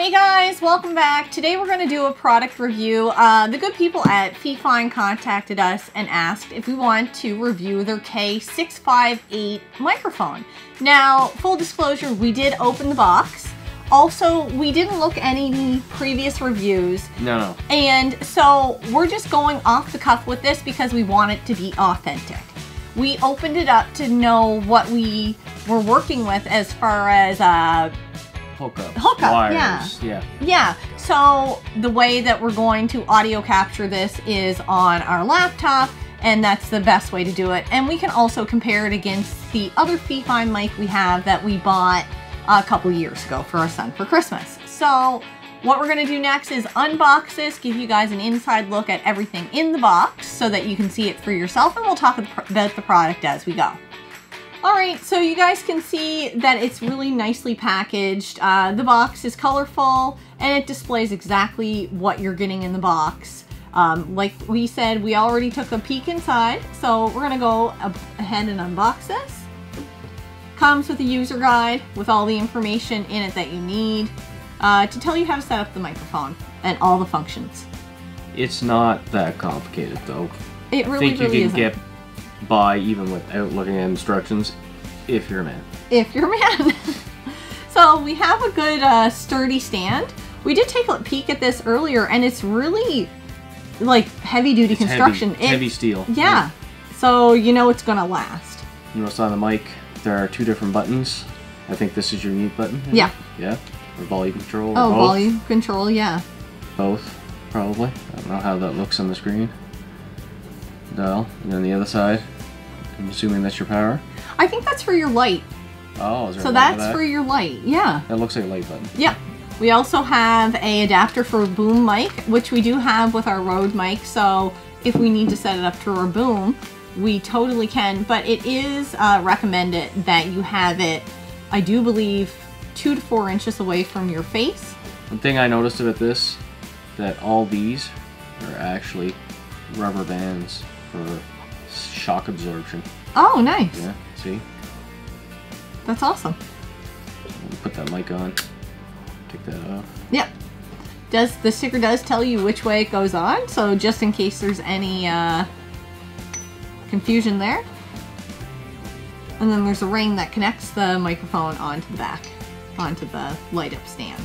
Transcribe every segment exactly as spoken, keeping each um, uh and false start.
Hey guys, welcome back. Today we're going to do a product review. Uh, the good people at Fifine contacted us and asked if we want to review their K six five eight microphone. Now, full disclosure, we did open the box. Also, we didn't look at any previous reviews. No. And so we're just going off the cuff with this because we want it to be authentic. We opened it up to know what we were working with as far as... Uh, Hookup. Hookup, wires. Yeah. Yeah. Yeah. So the way that we're going to audio capture this is on our laptop, and that's the best way to do it. And we can also compare it against the other Fifine mic we have that we bought a couple years ago for our son for Christmas. So what we're going to do next is unbox this, give you guys an inside look at everything in the box so that you can see it for yourself, and we'll talk about the product as we go. Alright, so you guys can see that it's really nicely packaged. Uh, the box is colorful and it displays exactly what you're getting in the box. Um, like we said, we already took a peek inside, so we're going to go ahead and unbox this. Comes with a user guide with all the information in it that you need uh, to tell you how to set up the microphone and all the functions. It's not that complicated though. It really, think really you can isn't. Get by even without looking at instructions, if you're a man. If you're a man. So we have a good uh, sturdy stand. We did take a peek at this earlier, and it's really like heavy-duty construction. Heavy, it, heavy steel. Yeah. Right? So you know it's gonna last. You notice on the mic there are two different buttons. I think this is your mute button. Yeah. It? Yeah. Or volume control. Or oh, both. Volume control. Yeah. Both, probably. I don't know how that looks on the screen. Dial, and then the other side. I'm assuming that's your power. I think that's for your light. Oh, is there so a light that's for, that? For your light. Yeah. That looks like a light button. Yeah. We also have a adapter for a boom mic, which we do have with our Rode mic. So if we need to set it up to our boom, we totally can. But it is uh, recommended that you have it. I do believe two to four inches away from your face. One thing I noticed about this, that all these are actually rubber bands for shock absorption. Oh, nice. Yeah, see? That's awesome. Put that mic on. Take that off. Yep. Does the sticker does tell you which way it goes on, so just in case there's any uh, confusion there. And then there's a ring that connects the microphone onto the back, onto the light-up stand.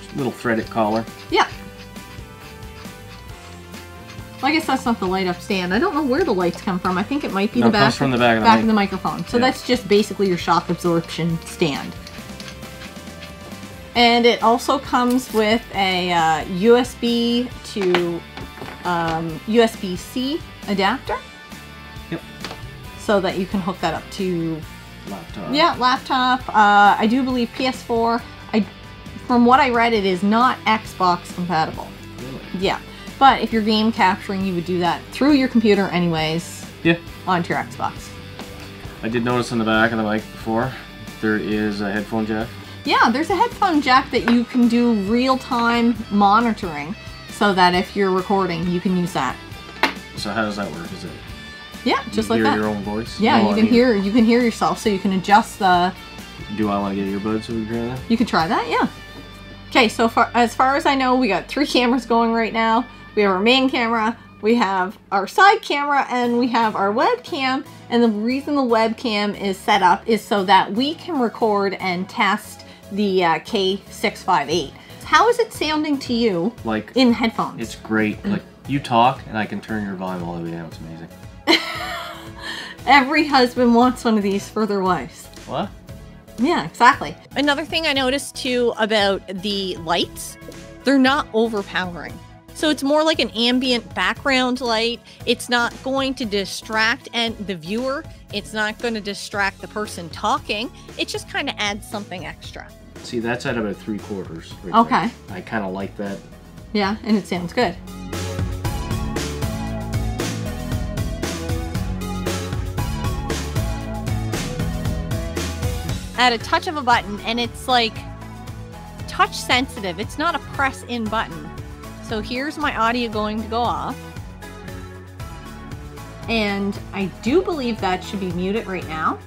Just a little threaded collar. Yep. Well, I guess that's not the light-up stand. I don't know where the lights come from. I think it might be no, the back, from the back, of, the back of the microphone. So yeah. That's just basically your shock absorption stand. And it also comes with a uh, U S B to um, U S B C adapter. Yep. So that you can hook that up to... Laptop. Yeah, laptop. Uh, I do believe P S four. I, from what I read, it is not Xbox compatible. Really? Yeah. But if you're game capturing, you would do that through your computer anyways. Yeah. Onto your Xbox. I did notice on the back of the mic before, there is a headphone jack. Yeah, there's a headphone jack that you can do real-time monitoring so that if you're recording, you can use that. So how does that work? Is it? Yeah, just you like hear that. Your own voice? Yeah, no, you I can mean, hear you can hear yourself, so you can adjust the... Do I want to get earbuds so we can try that? You can try that, yeah. Okay, so far, as far as I know, we got three cameras going right now. We have our main camera, we have our side camera, and we have our webcam. And the reason the webcam is set up is so that we can record and test the uh, K six five eight. How is it sounding to you like in headphones? It's great. Like you talk and I can turn your volume all the way down. It's amazing. Every husband wants one of these for their wives. What? Yeah, exactly. Another thing I noticed too about the lights, they're not overpowering. So it's more like an ambient background light. It's not going to distract and the viewer. It's not going to distract the person talking. It just kind of adds something extra. See, that's at about three quarters. Right okay. There. I kind of like that. Yeah, and it sounds good. At a touch of a button, and it's like touch sensitive. It's not a press in button. So here's my audio going to go off. And I do believe that should be muted right now.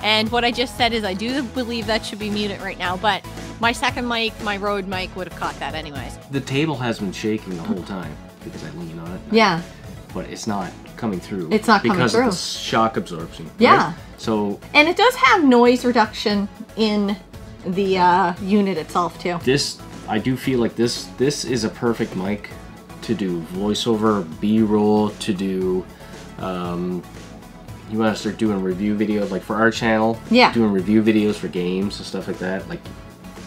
And what I just said is I do believe that should be muted right now, but My second mic, my Rode mic, would have caught that anyways. The table has been shaking the whole time because I lean on it. Yeah. But it's not coming through. It's not coming through. Because of the shock absorption. Right? Yeah. So. And it does have noise reduction in the uh, unit itself too. This, I do feel like this, this is a perfect mic to do voiceover, B-roll, to do, um, you want to start doing review videos, like for our channel. Yeah. Doing review videos for games and stuff like that. Like,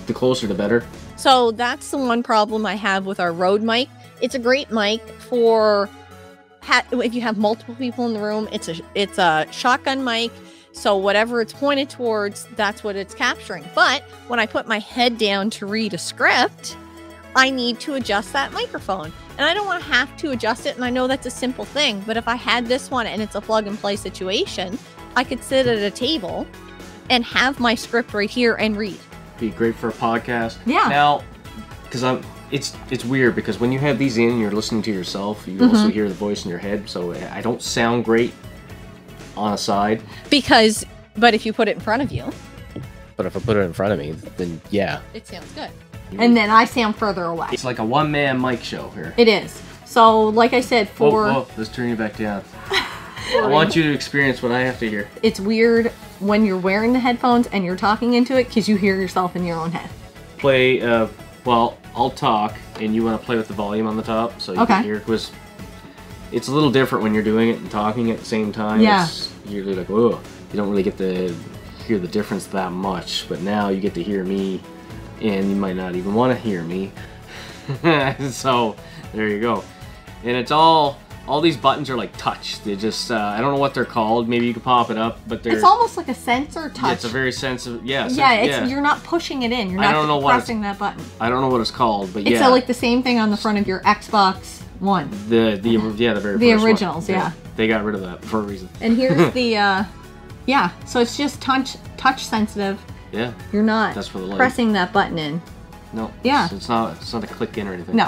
the closer the better. So that's the one problem I have with our Rode mic. It's a great mic for, ha if you have multiple people in the room, it's a, it's a shotgun mic. So whatever it's pointed towards, that's what it's capturing. But when I put my head down to read a script, I need to adjust that microphone. And I don't want to have to adjust it, and I know that's a simple thing, but if I had this one and it's a plug-and-play situation, I could sit at a table and have my script right here and read. Be great for a podcast. Yeah. Now, because I'm, it's it's weird because when you have these in, you're listening to yourself. You mm-hmm. also hear the voice in your head, so I don't sound great on a side. Because, but if you put it in front of you. But if I put it in front of me, then yeah. It sounds good. And then I sound further away. It's like a one-man mic show here. It is. So, like I said, for... Oh, oh, let's turn you back down. I want you to experience what I have to hear. It's weird when you're wearing the headphones and you're talking into it because you hear yourself in your own head. Play, uh, well, I'll talk, and you want to play with the volume on the top so you okay. can hear it. Because it's a little different when you're doing it and talking at the same time. Yeah. It's, you're like, whoa. You don't really get to hear the difference that much, but now you get to hear me. And you might not even want to hear me. So there you go. And it's all, all these buttons are like touch. They just, uh, I don't know what they're called. Maybe you can pop it up, but they're. It's almost like a sensor touch. Yeah, it's a very sensitive, yeah. Sens yeah, it's, yeah, you're not pushing it in. You're not pressing that button. I don't know what it's called, but yeah. It's uh, like the same thing on the front of your Xbox One. The, the yeah, the very the first originals, one. yeah. They, they got rid of that for a reason. And here's the, uh, yeah, so it's just touch, touch sensitive. Yeah. You're not That's for the pressing that button in. No. Yeah. It's, it's not it's not a click in or anything. No.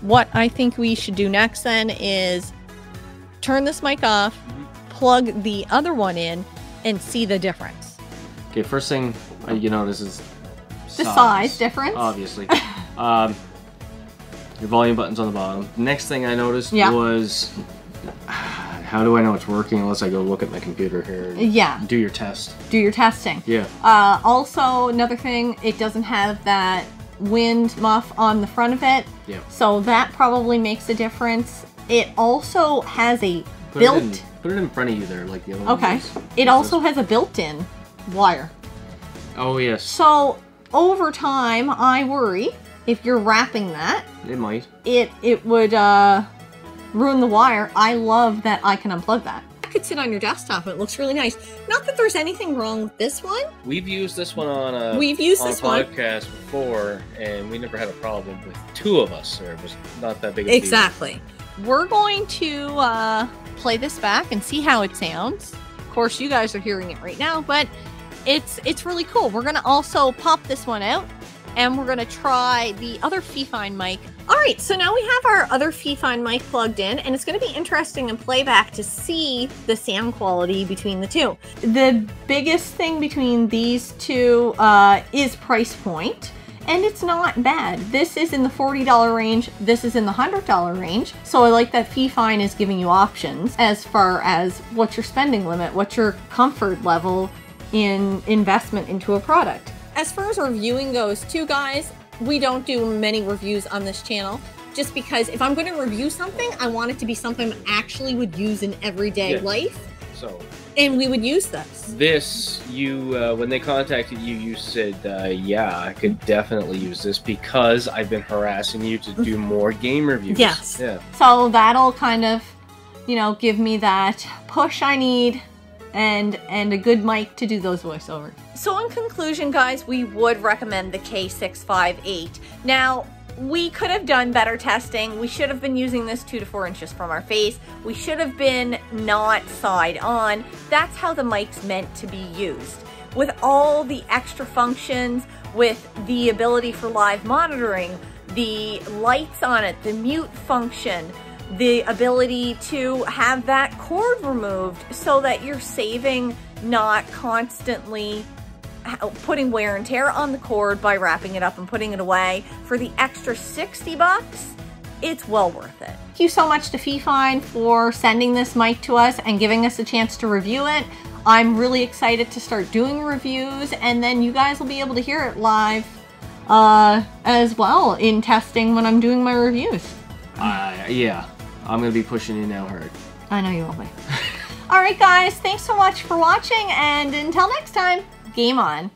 What I think we should do next then is turn this mic off, plug the other one in, and see the difference. Okay, first thing you notice is size, the size difference. Obviously. um, your volume button's on the bottom. Next thing I noticed yeah. was how do I know it's working unless I go look at my computer here? Yeah. Do your test. Do your testing. Yeah. Uh, also, another thing, it doesn't have that wind muff on the front of it. Yeah. So that probably makes a difference. It also has a put built... It in, put it in front of you there, like the other one. Okay. Is. It also has a built-in wire. Oh, yes. So, over time, I worry if you're wrapping that... It might. It, it would... Uh, ruin the wire. I love that I can unplug that. It could sit on your desktop. It looks really nice. Not that there's anything wrong with this one. We've used this one on a, We've used on this a podcast one. before, and we never had a problem with two of us. Or it was not that big of a Exactly. Deal. We're going to uh, play this back and see how it sounds. Of course, you guys are hearing it right now, but it's, it's really cool. We're going to also pop this one out, and we're going to try the other Fifine mic. All right, so now we have our other Fifine mic plugged in, and it's going to be interesting in playback to see the sound quality between the two. The biggest thing between these two uh, is price point, and it's not bad. This is in the forty dollar range. This is in the one hundred dollar range. So I like that Fifine is giving you options as far as what's your spending limit, what's your comfort level in investment into a product. As far as reviewing goes too, guys, we don't do many reviews on this channel just because if I'm going to review something, I want it to be something I actually would use in everyday yeah. life. So, and we would use this. This, you, uh, when they contacted you, you said, uh, yeah, I could definitely use this because I've been harassing you to do more game reviews. Yes. Yeah. So that'll kind of, you know, give me that push I need. And, and a good mic to do those voiceovers. So in conclusion, guys, we would recommend the K six fifty-eight. Now, we could have done better testing. We should have been using this two to four inches from our face. We should have been not side on. That's how the mic's meant to be used. With all the extra functions, with the ability for live monitoring, the lights on it, the mute function, the ability to have that cord removed so that you're saving, not constantly putting wear and tear on the cord by wrapping it up and putting it away. For the extra sixty bucks, it's well worth it. Thank you so much to Fifine for sending this mic to us and giving us a chance to review it. I'm really excited to start doing reviews, and then you guys will be able to hear it live uh, as well in testing when I'm doing my reviews. Uh, yeah, I'm gonna be pushing it now hard. I know you will be. All right, guys, thanks so much for watching, and until next time, game on.